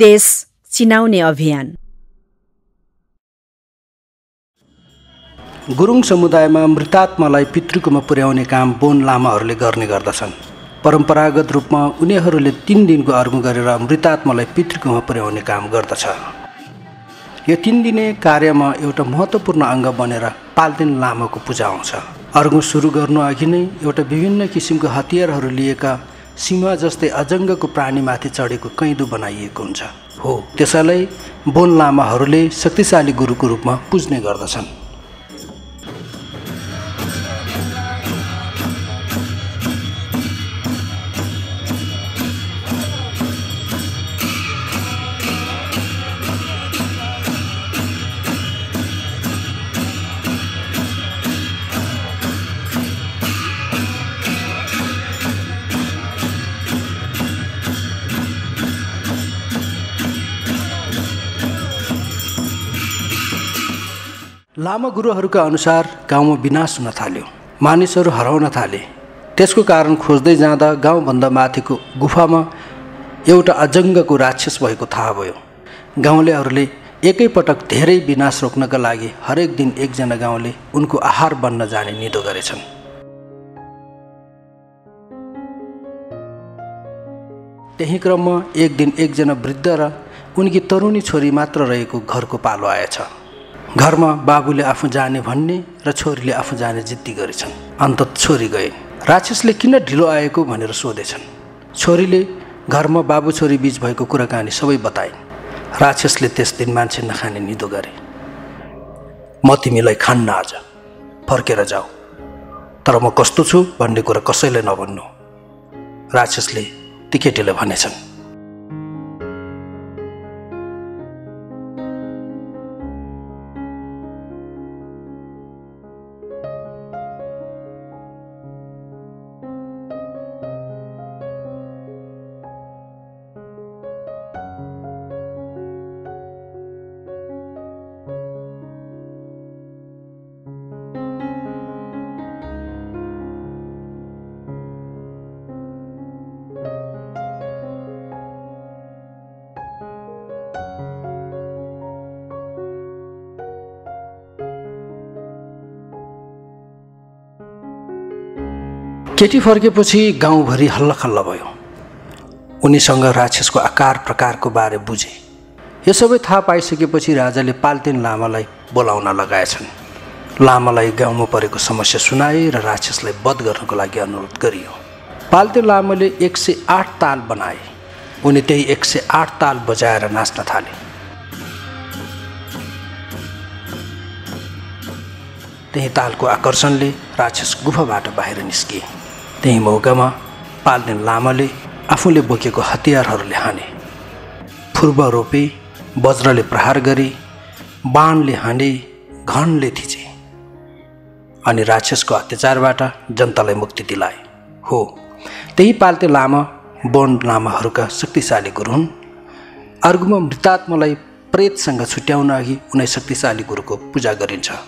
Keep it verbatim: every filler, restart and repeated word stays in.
देश चिनाउने अभियान। गुरुङ समुदायमा मृतात्मालाई पितृकोमा पुर्याउने काम बोन लामाहरूले गर्ने गर्दछन्। परम्परागत रूपमा उनीहरूले तीन दिनको अर्घ गरेर मृतात्मालाई पितृकोमा पुर्याउने काम गर्दछ। यो तीन दिने कार्यमा एउटा महत्त्वपूर्ण अङ्ग बनेर पाल्तेन लामाको पूजा आउँछ। अर्घ सुरु गर्नु अघि नै एउटा विभिन्न किसिमको हतियारहरू लिएका सीमा जस्तै अजङ्गको प्राणीमाथि चढेको कैदु बनाइएको हुन्छ। हो, त्यसैले बोन लामाहरूले शक्तिशाली गुरुको रूपमा पूज्ने गर्दछन्। लामा गुरुहरूका अनुसार गाउँमा विनाश हुन थाल्यो, मानिसहरू हराउन थाले। त्यसको कारण खोज्दै जाँदा गाउँभन्दा माथिको गुफामा एउटा अजङ्गको राक्षस भएको थाहा भयो। गाउँलेहरूले एकैपटक धेरै विनाश रोक्नका लागि हरेक दिन एकजना गाउँले उनको आहार बन्न जाने निधो गरेछन्। त्यही क्रममा एक दिन एकजना वृद्ध र उनकी तरुणी छोरी मात्र रहेको घरको पालो आएछ। घरमा बाबुले आफू जाने भन्ने र छोरीले आफू जाने जिद्दी गरेछन्। अन्तत छोरी गए। राक्षसले किन ढिलो आएको भनेर सोधेछन्। छोरीले घरमा बाबु छोरी बीच भएको कुराकानी सबै बताइन्। राक्षसले त्यस दिन मान्छे नखाने निधो गरे। म तिमीलाई खान्न, आज फर्केर जाऊ, तर म कस्तो छु भन्ने कुरा कसैले नभन्नु, राक्षसले ती केटीले भनेछन्। केटी फर्केपछि गाउँभरि हल्लाखल्ला भयो। उनीसँग राक्षसको आकार प्रकारको बारे बुझे। यो सबै थाहा पाइसकेपछि राजाले पाल्तेन लामालाई बोलाउन लगाएछन्। लामालाई गाउँमा परेको समस्या सुनाए र राक्षसलाई वध गर्नको लागि अनुरोध गरियो। पाल्तेन लामाले एक सय आठ ताल बनाए। उनी त्यही एक सय आठ ताल बजाएर नाच्न थाले। त्यही तालको आकर्षणले राक्षस गुफाबाट बाहिर निस्किए। त्यही मौकामा पाल्तेन लामाले आफूले बोकेको हतियारहरूले हाने। फुर्बा रोपे, वज्रले प्रहार गरे, बाणले हाने, घनले थिचे अनि राक्षसको अत्याचारबाट जनतालाई मुक्ति दिलाए। हो, त्यही पाल्तेन लामा बोन लामाहरूका शक्तिशाली गुरु हुन्। अर्घमा मृतात्मालाई प्रेतसँग छुट्याउन अघि उनै शक्तिशाली गुरुको पूजा गरिन्छ।